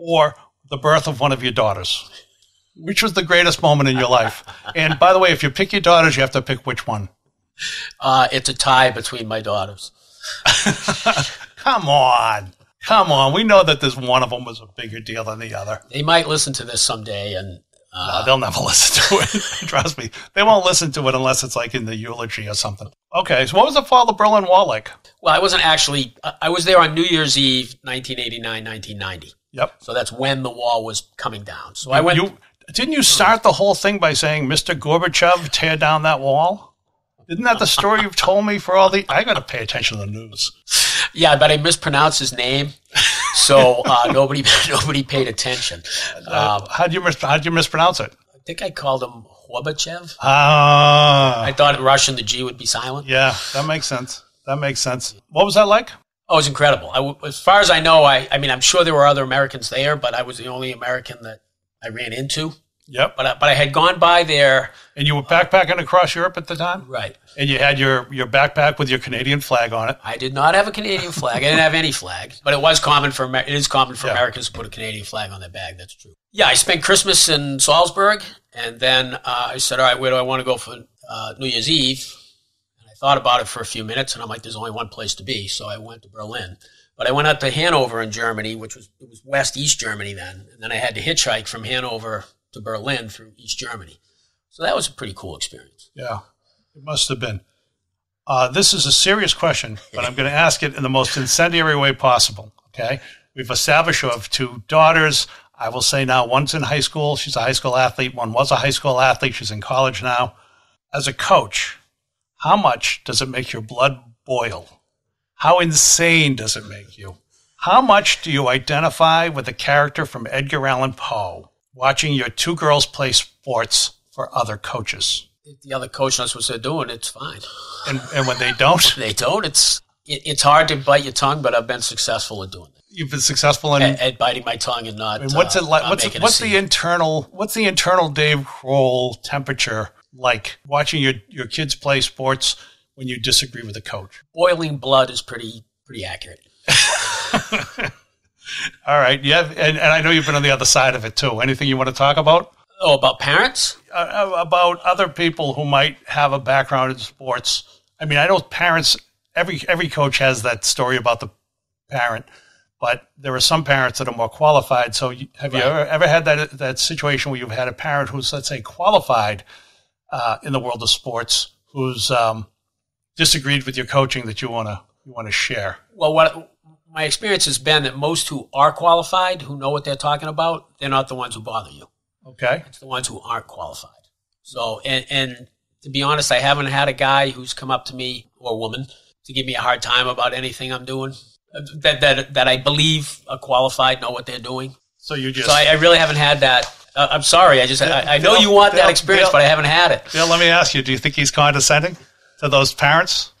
or the birth of one of your daughters? Which was the greatest moment in your life? And by the way, if you pick your daughters, you have to pick which one. It's a tie between my daughters. Come on. Come on. We know that this one of them was a bigger deal than the other. They might listen to this someday. And no, they'll never listen to it. Trust me. They won't listen to it unless it's like in the eulogy or something. Okay. So what was the fall of the Berlin Wall like? Well, I wasn't actually – I was there on New Year's Eve, 1989, 1990. Yep. So that's when the wall was coming down. So I went. Didn't you start the whole thing by saying, Mr. Gorbachev, tear down that wall? Isn't that the story you've told me for all the? I got to pay attention to the news. Yeah, but I mispronounced his name, so nobody paid attention. How'd you mispronounce it? I think I called him Gorbachev. I thought in Russian the G would be silent. Yeah, that makes sense. That makes sense. What was that like? Oh, it was incredible. As far as I know, I mean, I'm sure there were other Americans there, but I was the only American that I ran into. Yep. But I had gone by there. And you were backpacking across Europe at the time? Right. And you had your backpack with your Canadian flag on it. I did not have a Canadian flag. I didn't have any flag. But it was common for Americans to put a Canadian flag on their bag. That's true. Yeah, I spent Christmas in Salzburg, and then I said, all right, where do I want to go for New Year's Eve? Thought about it for a few minutes, and I'm like, there's only one place to be, so I went to Berlin. But I went out to Hanover in Germany, which was West-East Germany then, and then I had to hitchhike from Hanover to Berlin through East Germany. So that was a pretty cool experience. Yeah, it must have been. This is a serious question, but I'm going to ask it in the most incendiary way possible, okay? We've established you have two daughters. I will say now one's in high school. She's a high school athlete. One was a high school athlete. She's in college now. As a coach, how much does it make your blood boil? How insane does it make you? How much do you identify with a character from Edgar Allan Poe watching your two girls play sports for other coaches? If the other coach knows what they're doing, it's fine. And when they don't? When they don't, it's hard to bite your tongue, but I've been successful at doing it. You've been successful in at biting my tongue and not. And what's it like? What's the internal Dave Crowell temperature like watching your kids play sports when you disagree with a coach? Boiling blood is pretty accurate. All right. Yeah, and I know you've been on the other side of it too. Anything you want to talk about? Oh, about parents? About other people who might have a background in sports. I mean, I know parents, every coach has that story about the parent, but there are some parents that are more qualified. So have you ever had that situation where you've had a parent who's, let's say, qualified in the world of sports, who's disagreed with your coaching that you want to share? Well, what my experience has been that most who are qualified, who know what they're talking about, they're not the ones who bother you. Okay, it's the ones who aren't qualified. So, and to be honest, I haven't had a guy who's come up to me or woman to give me a hard time about anything I'm doing that I believe are qualified, know what they're doing. So I really haven't had that. I'm sorry. I know you want that experience, but I haven't had it. Bill, let me ask you, do you think he's condescending to those parents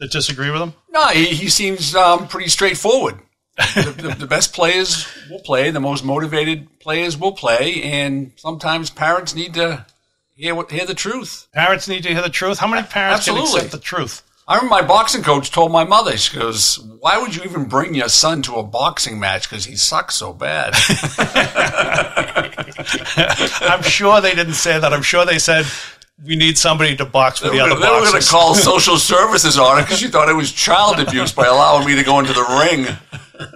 that disagree with him? No, he seems pretty straightforward. The best players will play. The most motivated players will play. And sometimes parents need to hear the truth. Parents need to hear the truth? How many parents can accept the truth? I remember my boxing coach told my mother, she goes, why would you even bring your son to a boxing match because he sucks so bad? I'm sure they didn't say that. I'm sure they said, we need somebody to box with the other boxers. They were going to call social services on it because she thought it was child abuse by allowing me to go into the ring.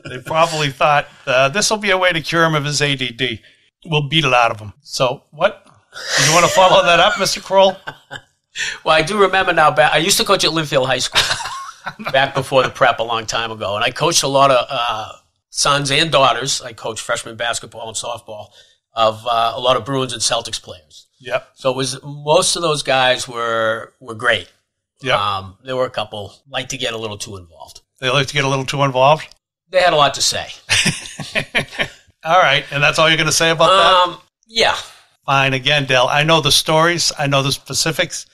They probably thought, this will be a way to cure him of his ADD. We'll beat it out of him. So what? You want to follow that up, Mr. Crowell? Well, I do remember now, I used to coach at Linfield High School back before the prep a long time ago, and I coached a lot of sons and daughters. I coached freshman basketball and softball of a lot of Bruins and Celtics players. Yep. So it was most of those guys were great. Yep. There were a couple like to get a little too involved. They like to get a little too involved? They had a lot to say. All right, and that's all you're going to say about that? Yeah. Fine. Again, Dale, I know the stories. I know the specifics.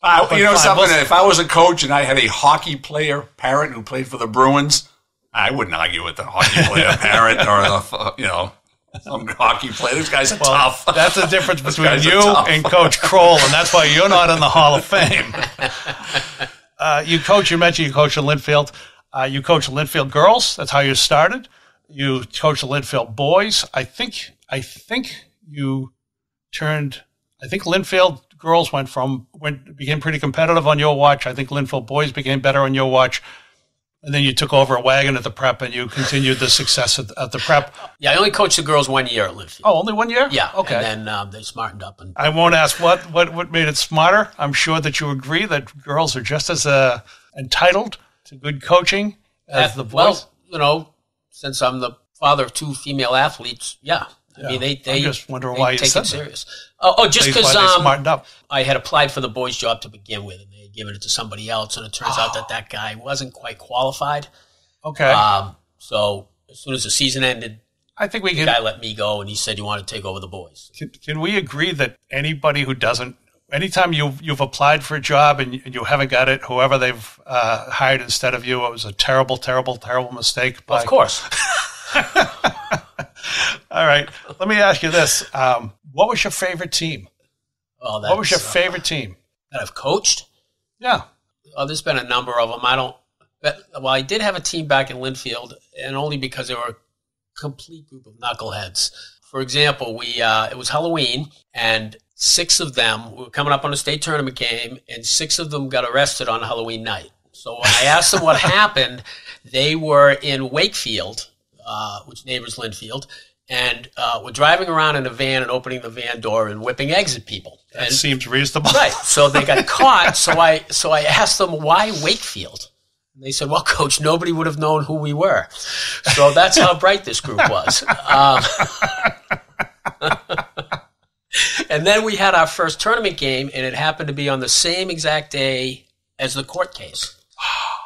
You know something, if I was a coach and I had a hockey player parent who played for the Bruins, I wouldn't argue with the hockey player parent or some hockey player. These guys are tough. That's the difference between you and Coach Crowell, and that's why you're not in the Hall of Fame. You mentioned you coach at Linfield. You coach Linfield girls. That's how you started. you coached the Linfield boys. I think you turned. I think Linfield girls became pretty competitive on your watch. I think Linfield boys became better on your watch. And then you took over at Wagon at the prep, and you continued the success at the prep. Yeah, I only coached the girls 1 year at Linfield. Oh, only 1 year? Yeah. Okay. And then they smartened up. And I won't ask what made it smarter. I'm sure that you agree that girls are just as entitled to good coaching as the boys. Well, you know, since I'm the father of two female athletes, yeah. I mean, they just wonder why you take it serious. Oh, just because I had applied for the boys' job to begin with, and they had given it to somebody else, and it turns out that guy wasn't quite qualified. Okay. So as soon as the season ended, I think the guy let me go, and he said, "You want to take over the boys?" Can we agree that anybody who doesn't, anytime you've applied for a job and you haven't got it, whoever they've hired instead of you, it was a terrible, terrible, terrible mistake. Well, of course. All right. Let me ask you this. What was your favorite team? Oh, what was your favorite team? That I've coached? Yeah. Oh, there's been a number of them. I did have a team back in Linfield, and only because they were a complete group of knuckleheads. For example, it was Halloween, and six of them were coming up on a state tournament game, and six of them got arrested on Halloween night. So when I asked them what happened, they were in Wakefield, which neighbors Linfield, and we're driving around in a van and opening the van door and whipping eggs at people. That seems reasonable. Right. So they got caught. So I asked them, why Wakefield? And they said, well, Coach, nobody would have known who we were. So that's how bright this group was. And then we had our first tournament game, and it happened to be on the same exact day as the court case.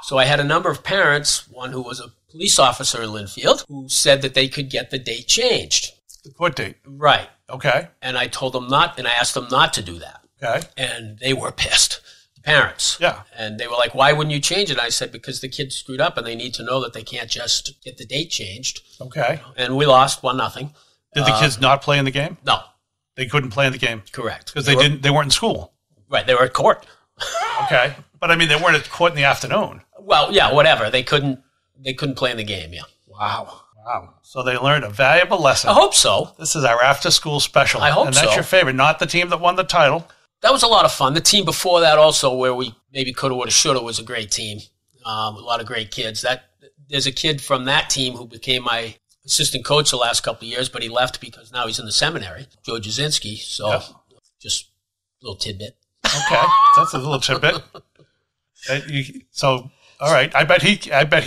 So I had a number of parents, one who was a police officer in Linfield, who said that they could get the date changed. The court date. Right. Okay. And I told them not, and I asked them not to do that. Okay. And they were pissed, the parents. Yeah. And they were like, why wouldn't you change it? And I said, because the kids screwed up and they need to know that they can't just get the date changed. Okay. And we lost 1-0. Did the kids not play in the game? No. They couldn't play in the game? Correct. Because they weren't in school. Right. They were at court. Okay. But I mean, they weren't at court in the afternoon. Well, yeah, whatever. They couldn't play in the game, yeah. Wow. So they learned a valuable lesson. I hope so. This is our after-school special. I hope so. And that's your favorite, not the team that won the title. That was a lot of fun. The team before that also, where we maybe coulda, woulda, shoulda, was a great team. A lot of great kids. There's a kid from that team who became my assistant coach the last couple of years, but he left because now he's in the seminary, Joe Jasinski. So just a little tidbit. Okay, that's a little tidbit. All right. I bet he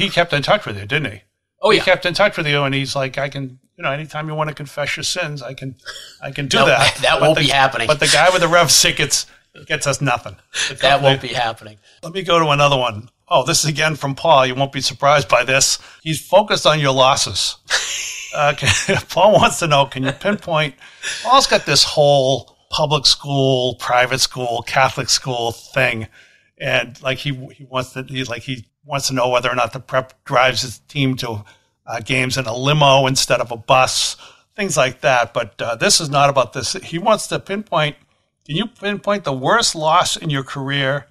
kept in touch with you, didn't he? Oh, yeah. He kept in touch with you, and he's like, I can, you know, anytime you want to confess your sins, I can do that. That won't be happening. But the guy with the rev tickets gets us nothing. That won't be happening. Let me go to another one. Oh, this is again from Paul. You won't be surprised by this. He's focused on your losses. Paul wants to know, can you pinpoint? Paul's got this whole public school, private school, Catholic school thing. And like he wants to know whether or not the prep drives his team to games in a limo instead of a bus, things like that. But this is not about this. He wants to pinpoint. Can you pinpoint the worst loss in your career?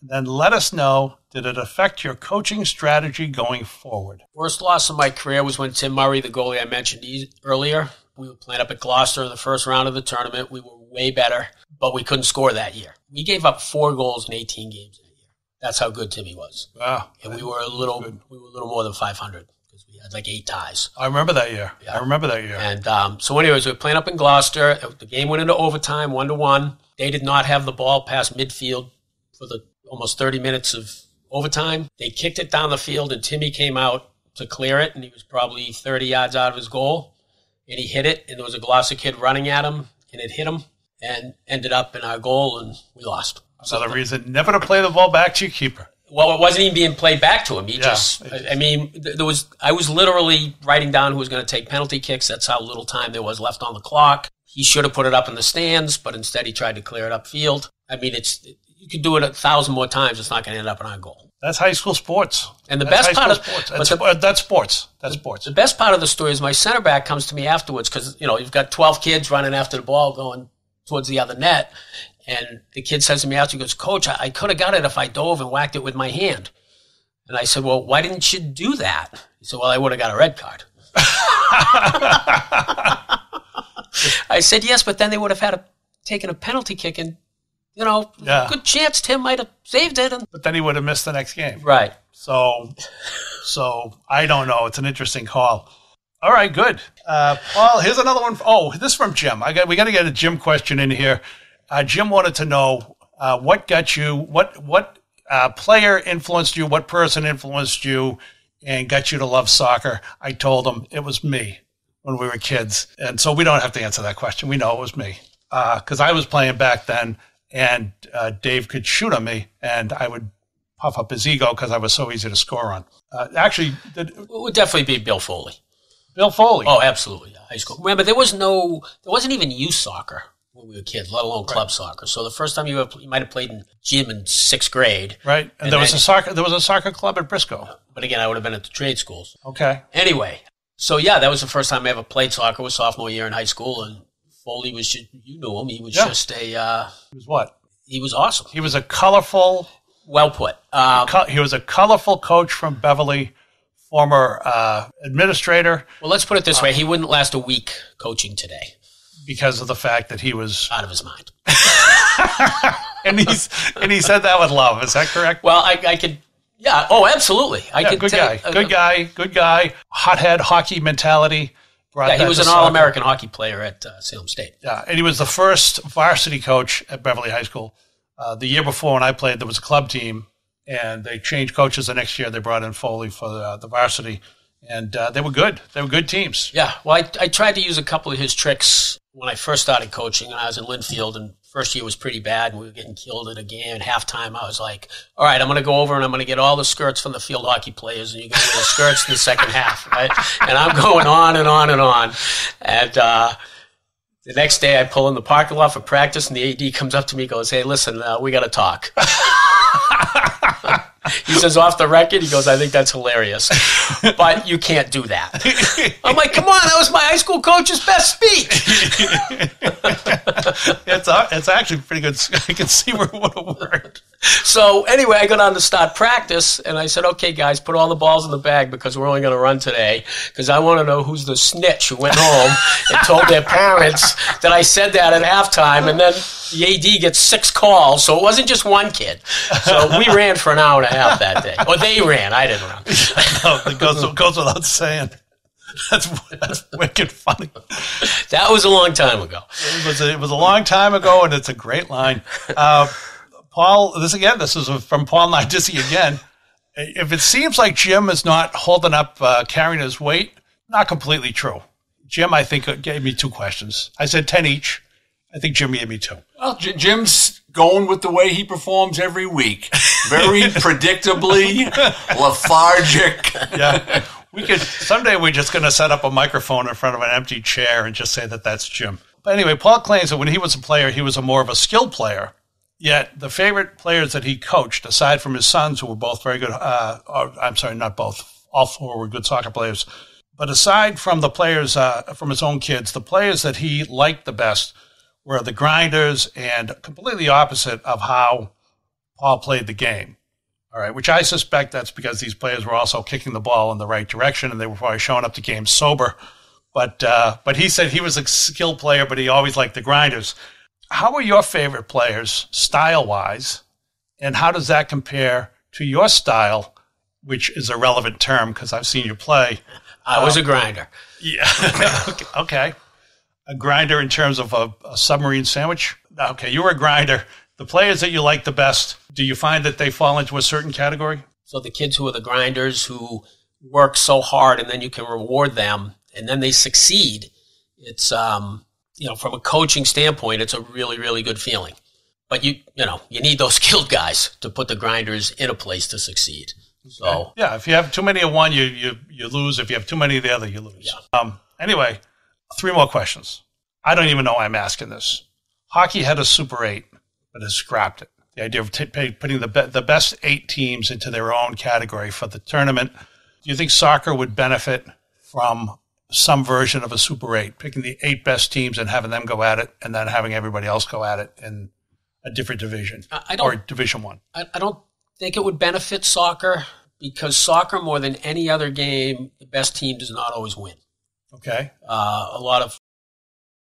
And then let us know, did it affect your coaching strategy going forward? Worst loss in my career was when Tim Murray, the goalie I mentioned earlier, we were playing up at Gloucester in the first round of the tournament. We were way better, but we couldn't score that year. We gave up 4 goals in 18 games that year. That's how good Timmy was. Wow. And we were a little more than 500 because we had like 8 ties. I remember that year. Yeah. And so anyways, we were playing up in Gloucester. The game went into overtime, 1-1. They did not have the ball past midfield for the almost 30 minutes of overtime. They kicked it down the field, and Timmy came out to clear it, and he was probably 30 yards out of his goal. And he hit it, and there was a Gloucester kid running at him, and it hit him, and ended up in our goal, and we lost. Another reason never to play the ball back to your keeper. Well, it wasn't even being played back to him. I was literally writing down who was going to take penalty kicks. That's how little time there was left on the clock. He should have put it up in the stands, but instead he tried to clear it upfield. I mean, you could do it 1,000 more times. It's not going to end up in our goal. That's high school sports. And the best part of the story is my center back comes to me afterwards because, you know, you've got 12 kids running after the ball going towards the other net. And the kid says to me after, he goes, Coach, I could have got it if I dove and whacked it with my hand. And I said, well, why didn't you do that? He said, well, I would have got a red card. I said yes, but then they would have had taken a penalty kick, and, you know, good chance Tim might have saved it. But then he would have missed the next game. Right. So I don't know. It's an interesting call. All right, good. Paul, here's another one. Oh, this is from Jim. We got to get a Jim question in here. Jim wanted to know what got you, what player influenced you, what person influenced you, and got you to love soccer. I told him it was me when we were kids. And so we don't have to answer that question. We know it was me because I was playing back then, and Dave could shoot on me, and I would puff up his ego because I was so easy to score on. It would definitely be Bill Foley. Bill Foley. Oh, absolutely. Yeah, high school. Remember, there wasn't even youth soccer when we were kids, let alone club soccer. So the first time you might have played in gym in 6th grade. Right. And there was a soccer club at Briscoe. But again, I would have been at the trade schools. Okay. Anyway, so yeah, that was the first time I ever played soccer, was sophomore year in high school, and Foley was just, you knew him. He was just a... he was what? He was awesome. He was a colorful... Well put. He was a colorful coach from Beverly, former administrator. Well, let's put it this way. He wouldn't last a week coaching today. Because of the fact that he was... Out of his mind. And he said that with love. Is that correct? Well, I could... Yeah. Oh, absolutely. Good guy. Hothead hockey mentality. Yeah, he was an All-American hockey player at Salem State. Yeah, and he was the first varsity coach at Beverly High School. The year before when I played, there was a club team, and they changed coaches the next year. They brought in Foley for the varsity, and they were good. They were good teams. Yeah, well, I tried to use a couple of his tricks when I first started coaching, and I was in Linfield, and first year was pretty bad, and we were getting killed at a game. At halftime, I was like, all right, I'm going to go over, and I'm going to get all the skirts from the field hockey players, and you're going to get the skirts in the second half, right? And I'm going on and on and on. And the next day, I pull in the parking lot for practice, and the AD comes up to me and goes, hey, listen, we got to talk. He says, off the record, he goes, I think that's hilarious, but you can't do that. I'm like, come on, that was my high school coach's best speech. It's actually pretty good. I can see where it would have worked. So anyway, I go down to start practice, and I said, okay, guys, put all the balls in the bag because we're only going to run today because I want to know who's the snitch who went home and told their parents that I said that at halftime, and then the AD gets 6 calls, so it wasn't just one kid. So we ran for an hour and a half that day. Or they ran. I didn't run. It goes without saying. That's wicked funny. That was a long time ago. It was a long time ago, and it's a great line. Paul, this is from Paul Nardizzi again. If it seems like Jim is not holding up, carrying his weight, not completely true. Jim, I think, gave me 2 questions. I said 10 each. I think Jim gave me 2. Well, Jim's going with the way he performs every week. Very predictably lethargic. Yeah. Someday we're just going to set up a microphone in front of an empty chair and just say that that's Jim. But anyway, Paul claims that when he was a player, he was more of a skilled player. Yet the favorite players that he coached, aside from his sons, who were both very good, I'm sorry, not both, all 4 were good soccer players. But aside from the players, from his own kids, the players that he liked the best were the grinders and completely opposite of how Paul played the game. All right, which I suspect that's because these players were also kicking the ball in the right direction, and they were probably showing up to games sober. But he said he was a skilled player, but he always liked the grinders. How were your favorite players style-wise, and how does that compare to your style, which is a relevant term because I've seen you play? I was a grinder. Yeah. Okay. A grinder in terms of a submarine sandwich? Okay, you were a grinder. The players that you like the best, do you find that they fall into a certain category? So the kids who are the grinders, who work so hard, and then you can reward them, and then they succeed. It's, you know, from a coaching standpoint, it's a really, really good feeling. But, you need those skilled guys to put the grinders in a place to succeed. So okay. Yeah, if you have too many of one, you lose. If you have too many of the other, you lose. Yeah. Anyway, 3 more questions. I don't even know why I'm asking this. Hockey had a Super 8. But has scrapped it. The idea of putting the best 8 teams into their own category for the tournament. Do you think soccer would benefit from some version of a Super 8, picking the 8 best teams and having them go at it, and then having everybody else go at it in a different division or Division 1? I don't think it would benefit soccer because soccer, more than any other game, the best team does not always win. Okay. A lot of